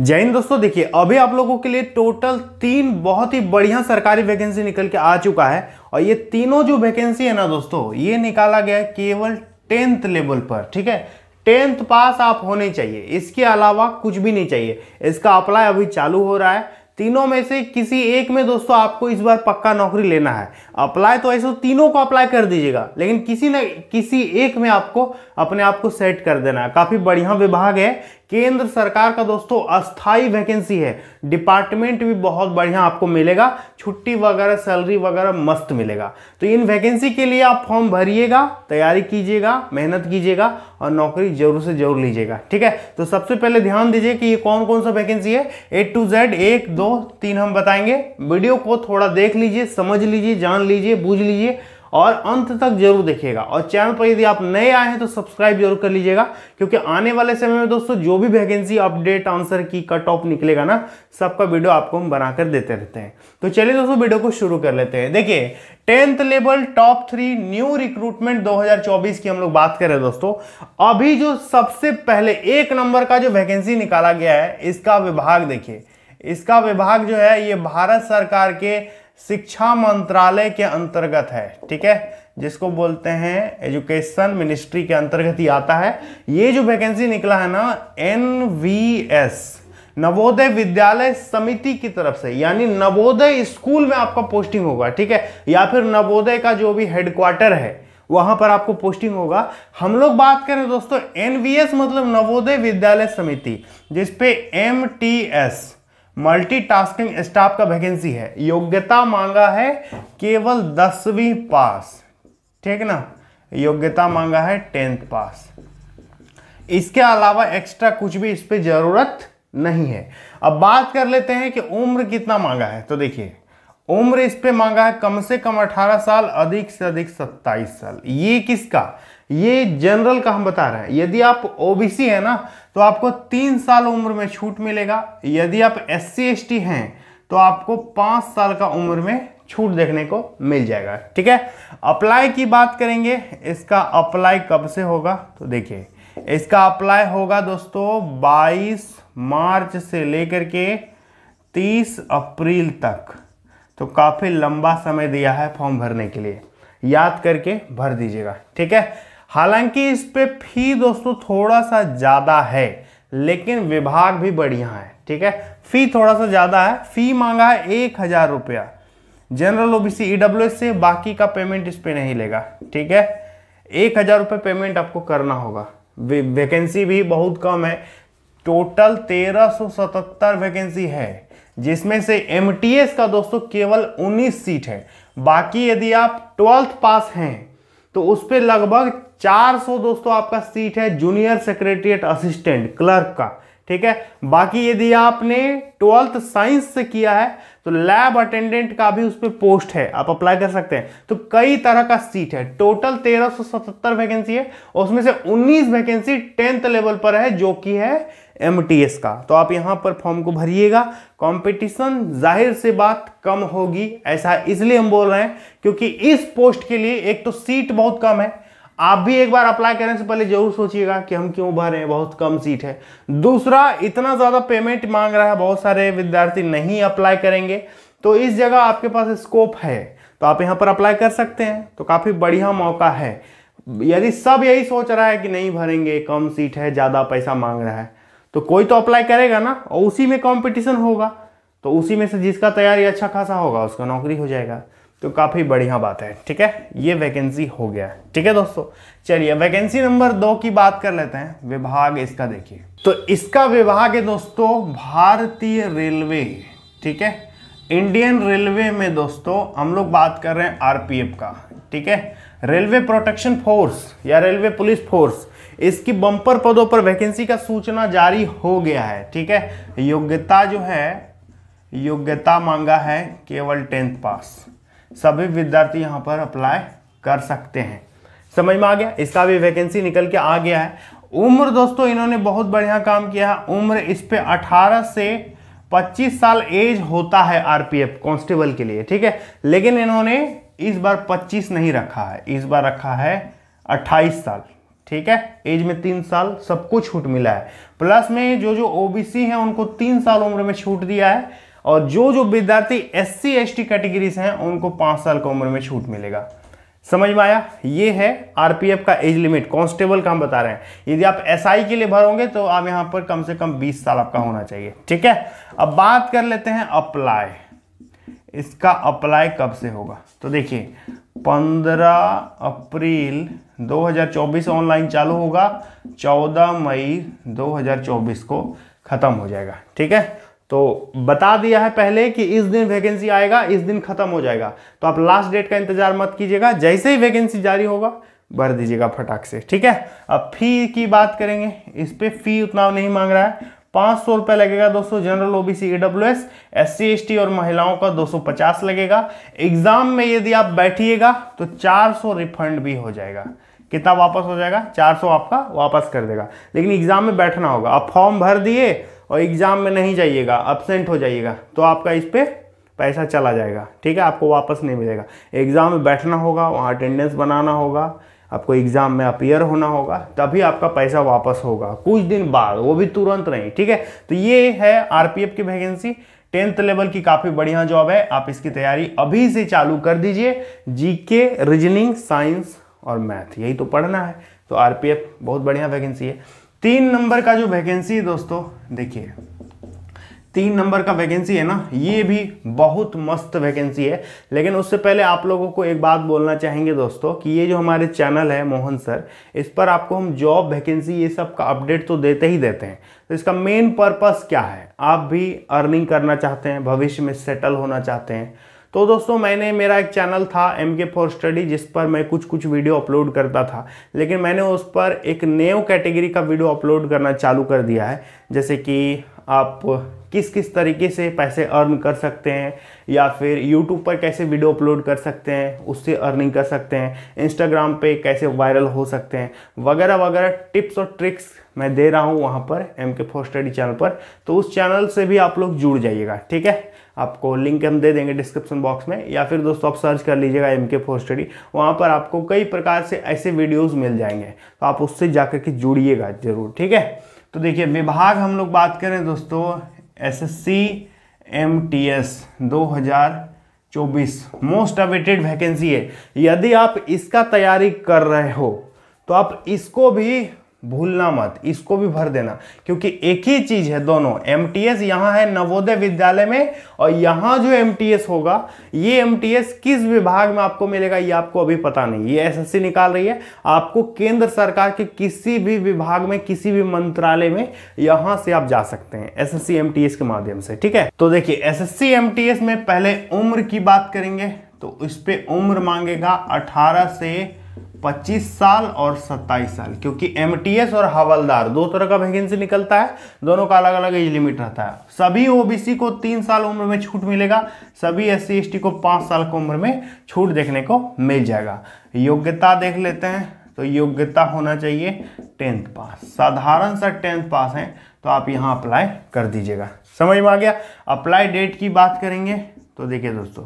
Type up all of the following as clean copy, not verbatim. जय हिंद दोस्तों, देखिए अभी आप लोगों के लिए टोटल 3 बहुत ही बढ़िया सरकारी वैकेंसी निकल के आ चुका है। और ये तीनों जो वैकेंसी है ना दोस्तों, ये निकाला गया है केवल 10th लेवल पर। ठीक है, 10th पास आप होने चाहिए, इसके अलावा कुछ भी नहीं चाहिए। इसका अप्लाई अभी चालू हो रहा है। तीनों में से किसी एक में दोस्तों आपको इस बार पक्का नौकरी लेना है। अप्लाई तो ऐसे तीनों को अप्लाई कर दीजिएगा, लेकिन किसी न किसी एक में आपको अपने आप को सेट कर देना है। काफ़ी बढ़िया विभाग है, केंद्र सरकार का दोस्तों अस्थाई वैकेंसी है। डिपार्टमेंट भी बहुत बढ़िया आपको मिलेगा, छुट्टी वगैरह सैलरी वगैरह मस्त मिलेगा। तो इन वैकेंसी के लिए आप फॉर्म भरिएगा, तैयारी कीजिएगा, मेहनत कीजिएगा और नौकरी जरूर से जरूर लीजिएगा। ठीक है, तो सबसे पहले ध्यान दीजिए कि ये कौन कौन सा वैकेंसी है। A to Z 1, 2, 3 हम बताएंगे। वीडियो को थोड़ा देख लीजिए, समझ लीजिए, जान लीजिए, बूझ लीजिए और अंत तक जरूर देखिएगा। और चैनल पर यदि आप नए आए हैं तो सब्सक्राइब जरूर कर लीजिएगा, क्योंकि आने वाले समय में दोस्तों जो भी वैकेंसी अपडेट, आंसर की, कट ऑफ निकलेगा ना, सबका वीडियो आपको हम बनाकर देते रहते हैं। तो चलिए दोस्तों वीडियो को शुरू कर लेते हैं। देखिए 10th level top 3 new recruitment 2024 की हम लोग बात कर रहे हैं दोस्तों। अभी जो सबसे पहले 1 नंबर का जो वैकेंसी निकाला गया है, इसका विभाग देखिए। इसका विभाग जो है ये भारत सरकार के शिक्षा मंत्रालय के अंतर्गत है। ठीक है, जिसको बोलते हैं एजुकेशन मिनिस्ट्री के अंतर्गत ही आता है। ये जो वैकेंसी निकला है ना, NVS नवोदय विद्यालय समिति की तरफ से, यानी नवोदय स्कूल में आपका पोस्टिंग होगा। ठीक है, या फिर नवोदय का जो भी हेडक्वार्टर है वहां पर आपको पोस्टिंग होगा। हम लोग बात करें दोस्तों NVS मतलब नवोदय विद्यालय समिति, जिसपे MTS मल्टीटास्किंग स्टाफ का वैकेंसी है। योग्यता मांगा है केवल 10वीं पास, ठीक ना, योग्यता मांगा है 10th पास। इसके अलावा एक्स्ट्रा कुछ भी इस पर जरूरत नहीं है। अब बात कर लेते हैं कि उम्र कितना मांगा है। तो देखिए उम्र इस पर मांगा है कम से कम 18 साल, अधिक से अधिक 27 साल। ये किसका, ये जनरल का हम बता रहे हैं। यदि आप OBC है ना तो आपको 3 साल उम्र में छूट मिलेगा। यदि आप SC/ST हैं तो आपको 5 साल का उम्र में छूट देखने को मिल जाएगा। ठीक है, अप्लाई की बात करेंगे। इसका अप्लाई कब से होगा, तो देखिए इसका अप्लाई होगा दोस्तों 22 मार्च से लेकर के 30 अप्रैल तक। तो काफ़ी लंबा समय दिया है फॉर्म भरने के लिए, याद करके भर दीजिएगा। ठीक है, हालांकि इस पे फी दोस्तों थोड़ा सा ज़्यादा है, लेकिन विभाग भी बढ़िया है। ठीक है, फी थोड़ा सा ज़्यादा है, फी मांगा है 1000 रुपया जनरल OBC EWS से। बाकी का पेमेंट इस पे नहीं लेगा। ठीक है, 1000 रुपये पेमेंट आपको करना होगा। वैकेंसी भी बहुत कम है, टोटल 1377 वैकेंसी है, जिसमें से MTS का दोस्तों केवल 19 सीट है। बाकी यदि आप 12th पास हैं तो उस पर लगभग 400 दोस्तों आपका सीट है जूनियर सेक्रेटरीट असिस्टेंट क्लर्क का। ठीक है, बाकी यदि आपने 12th साइंस से किया है तो लैब अटेंडेंट का भी उस पर पोस्ट है, आप अप्लाई कर सकते हैं। तो कई तरह का सीट है, टोटल 1377 वैकेंसी है, उसमें से 19 वैकेंसी 10th लेवल पर है, जो कि है MTS का। तो आप यहां पर फॉर्म को भरिएगा। कंपटीशन जाहिर से बात कम होगी, ऐसा इसलिए हम बोल रहे हैं क्योंकि इस पोस्ट के लिए एक तो सीट बहुत कम है। आप भी एक बार अप्लाई करने से पहले जरूर सोचिएगा कि हम क्यों भर रहे हैं, बहुत कम सीट है। दूसरा, इतना ज़्यादा पेमेंट मांग रहा है, बहुत सारे विद्यार्थी नहीं अप्लाई करेंगे। तो इस जगह आपके पास स्कोप है, तो आप यहाँ पर अप्लाई कर सकते हैं। तो काफ़ी बढ़िया मौका है। यदि सब यही सोच रहा है कि नहीं भरेंगे, कम सीट है, ज़्यादा पैसा मांग रहा है, तो कोई तो अप्लाई करेगा ना, और उसी में कॉम्पिटिशन होगा। तो उसी में से जिसका तैयारी अच्छा खासा होगा उसका नौकरी हो जाएगा। तो काफ़ी बढ़िया बात है। ठीक है, ये वैकेंसी हो गया। ठीक है दोस्तों, चलिए वैकेंसी नंबर 2 की बात कर लेते हैं। विभाग इसका देखिए, तो इसका विभाग है दोस्तों भारतीय रेलवे। ठीक है, इंडियन रेलवे में दोस्तों हम लोग बात कर रहे हैं RPF का। ठीक है, रेलवे प्रोटेक्शन फोर्स या रेलवे पुलिस फोर्स। इसकी बम्पर पदों पर वैकेंसी का सूचना जारी हो गया है। ठीक है, योग्यता जो है, योग्यता मांगा है केवल 10th पास। सभी विद्यार्थी यहाँ पर अप्लाई कर सकते हैं। समझ में आ गया, इसका भी वैकेंसी निकल के आ गया है। उम्र दोस्तों इन्होंने बहुत बढ़िया काम किया है। उम्र इस पे 18 से 25 साल एज होता है RPF कांस्टेबल के लिए। ठीक है, लेकिन इन्होंने इस बार 25 नहीं रखा है, इस बार रखा है 28 साल। ठीक है, एज में 3 साल सबको छूट मिला है। प्लस में जो जो ओबीसी हैं उनको 3 साल उम्र में छूट दिया है, और जो जो विद्यार्थी एससी एसटी कैटेगरी से हैं उनको 5 साल की उम्र में छूट मिलेगा। समझ में आया? ये है आरपीएफ का एज लिमिट। कांस्टेबल का हम बता रहे हैं, यदि आप एसआई के लिए भरोगे तो आप यहाँ पर कम से कम 20 साल आपका होना चाहिए। ठीक है, अब बात कर लेते हैं अप्लाई। इसका अप्लाई कब से होगा? तो देखिए 15 अप्रैल 2024 ऑनलाइन चालू होगा, 14 मई 2024 को ख़त्म हो जाएगा। ठीक है, तो बता दिया है पहले कि इस दिन वैकेंसी आएगा, इस दिन ख़त्म हो जाएगा, तो आप लास्ट डेट का इंतज़ार मत कीजिएगा, जैसे ही वैकेंसी जारी होगा भर दीजिएगा फटाक से। ठीक है, अब फ़ी की बात करेंगे। इस पर फ़ी उतना नहीं मांग रहा है, 500 रुपये लगेगा दोस्तों। General OBC EWS SC ST और महिलाओं का 250 लगेगा। एग्जाम में यदि आप बैठिएगा तो 400 रिफंड भी हो जाएगा। कितना वापस हो जाएगा? 400 आपका वापस कर देगा, लेकिन एग्जाम में बैठना होगा। आप फॉर्म भर दिए और एग्जाम में नहीं जाइएगा, एब्सेंट हो जाइएगा, तो आपका इस पर पैसा चला जाएगा। ठीक है, आपको वापस नहीं मिलेगा। एग्जाम में बैठना होगा, वहाँ अटेंडेंस बनाना होगा, आपको एग्ज़ाम में अपीयर होना होगा, तभी आपका पैसा वापस होगा कुछ दिन बाद, वो भी तुरंत नहीं। ठीक है, तो ये है आरपीएफ की वैकेंसी। 10th लेवल की काफ़ी बढ़िया जॉब है, आप इसकी तैयारी अभी से चालू कर दीजिए। जीके, रीजनिंग, साइंस और मैथ, यही तो पढ़ना है। तो आरपीएफ बहुत बढ़िया वैकेंसी है। 3 नंबर का जो वैकेंसी है दोस्तों, देखिए 3 नंबर का वैकेंसी है ना, ये भी बहुत मस्त वैकेंसी है। लेकिन उससे पहले आप लोगों को एक बात बोलना चाहेंगे दोस्तों कि ये जो हमारे चैनल है मोहन सर, इस पर आपको हम जॉब वैकेंसी ये सब का अपडेट तो देते ही देते हैं। तो इसका मेन पर्पस क्या है? आप भी अर्निंग करना चाहते हैं, भविष्य में सेटल होना चाहते हैं, तो दोस्तों मैंने मेरा एक चैनल था MK4 Study, जिस पर मैं कुछ वीडियो अपलोड करता था, लेकिन मैंने उस पर एक न्यू कैटेगरी का वीडियो अपलोड करना चालू कर दिया है, जैसे कि आप किस किस तरीके से पैसे अर्न कर सकते हैं, या फिर YouTube पर कैसे वीडियो अपलोड कर सकते हैं, उससे अर्निंग कर सकते हैं, Instagram पे कैसे वायरल हो सकते हैं, वगैरह वगैरह टिप्स और ट्रिक्स मैं दे रहा हूँ वहाँ पर MK4 Study चैनल पर। तो उस चैनल से भी आप लोग जुड़ जाइएगा। ठीक है, आपको लिंक हम दे देंगे डिस्क्रिप्शन बॉक्स में, या फिर दोस्तों आप सर्च कर लीजिएगा MK4 Study, वहाँ पर आपको कई प्रकार से ऐसे वीडियोस मिल जाएंगे, तो आप उससे जाकर के जुड़िएगा जरूर। ठीक है, तो देखिए विभाग हम लोग बात करें दोस्तों, SSC MTS 2024 most awaited vacancy है। यदि आप इसका तैयारी कर रहे हो तो आप इसको भी भूलना मत, इसको भी भर देना, क्योंकि एक ही चीज़ है दोनों। MTS यहाँ है नवोदय विद्यालय में, और यहाँ जो MTS होगा, ये MTS किस विभाग में आपको मिलेगा ये आपको अभी पता नहीं, ये SSC निकाल रही है। आपको केंद्र सरकार के किसी भी विभाग में, किसी भी मंत्रालय में यहाँ से आप जा सकते हैं SSC MTS के माध्यम से। ठीक है, तो देखिए SSC MTS में पहले उम्र की बात करेंगे, तो इस पर उम्र मांगेगा 18 से 25 साल और 27 साल, क्योंकि MTS और हवलदार दो तरह का वैकेंसी निकलता है, दोनों का अलग अलग एज लिमिट रहता है। सभी ओबीसी को 3 साल उम्र में छूट मिलेगा, सभी SC ST को 5 साल की उम्र में छूट देखने को मिल जाएगा। योग्यता देख लेते हैं, तो योग्यता होना चाहिए 10th पास, साधारण सा 10th पास है, तो आप यहाँ अप्लाई कर दीजिएगा। समझ में आ गया? अप्लाई डेट की बात करेंगे तो देखिए दोस्तों,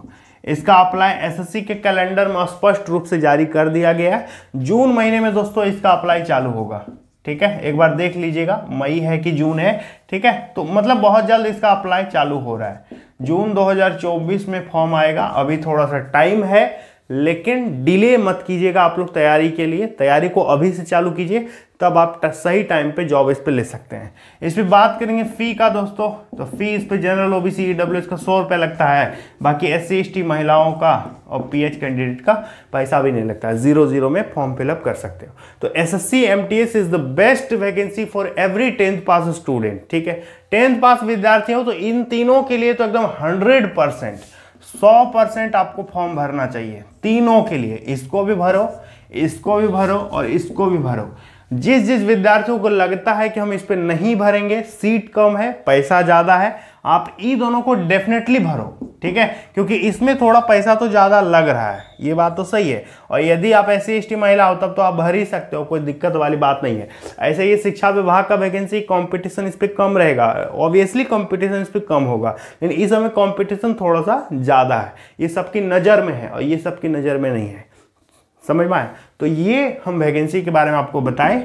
इसका अप्लाई SSC के कैलेंडर में स्पष्ट रूप से जारी कर दिया गया है। जून महीने में दोस्तों इसका अप्लाई चालू होगा। ठीक है, एक बार देख लीजिएगा मई है कि जून है। ठीक है, तो मतलब बहुत जल्द इसका अप्लाई चालू हो रहा है। जून 2024 में फॉर्म आएगा, अभी थोड़ा सा टाइम है, लेकिन डिले मत कीजिएगा आप लोग तैयारी के लिए। तैयारी को अभी से चालू कीजिए, तब आप सही टाइम पे जॉब इस पर ले सकते हैं। इस पर बात करेंगे फ़ी का दोस्तों, तो फ़ी इस पर जनरल ओबीसी ईडब्ल्यूएस का 100 रुपये लगता है, बाकी SC ST महिलाओं का और PH कैंडिडेट का पैसा भी नहीं लगता है, 00 में फॉर्म फिलअप कर सकते हो। तो SSC MTS is the best vacancy for every 10th pass student. ठीक है, 10th पास विद्यार्थी हो तो इन तीनों के लिए तो एकदम 100%, 100% आपको फॉर्म भरना चाहिए तीनों के लिए। इसको भी भरो, इसको भी भरो और इसको भी भरो। जिस जिस विद्यार्थियों को लगता है कि हम इस पर नहीं भरेंगे, सीट कम है, पैसा ज़्यादा है, आप ये दोनों को डेफिनेटली भरो। ठीक है, क्योंकि इसमें थोड़ा पैसा तो ज़्यादा लग रहा है, ये बात तो सही है, और यदि आप SC ST महिला हो तब तो आप भर ही सकते हो, कोई दिक्कत वाली बात नहीं है। ऐसे ये शिक्षा विभाग का वैकेंसी, कंपटीशन इस पर कम रहेगा, ऑब्वियसली कंपटीशन इस पर कम होगा, लेकिन इस समय कंपटीशन थोड़ा सा ज़्यादा है, ये सबकी नज़र में है और ये सबकी नज़र में नहीं है। समझ में आया। तो ये हम वैकेंसी के बारे में आपको बताए,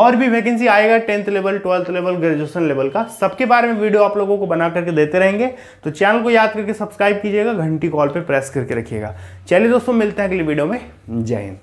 और भी वैकेंसी आएगा 10th level, 12th level, graduation level का, सबके बारे में वीडियो आप लोगों को बना करके देते रहेंगे। तो चैनल को याद करके सब्सक्राइब कीजिएगा, घंटी कॉल पे प्रेस करके रखिएगा। चलिए दोस्तों, मिलते हैं अगली वीडियो में। जय हिंद।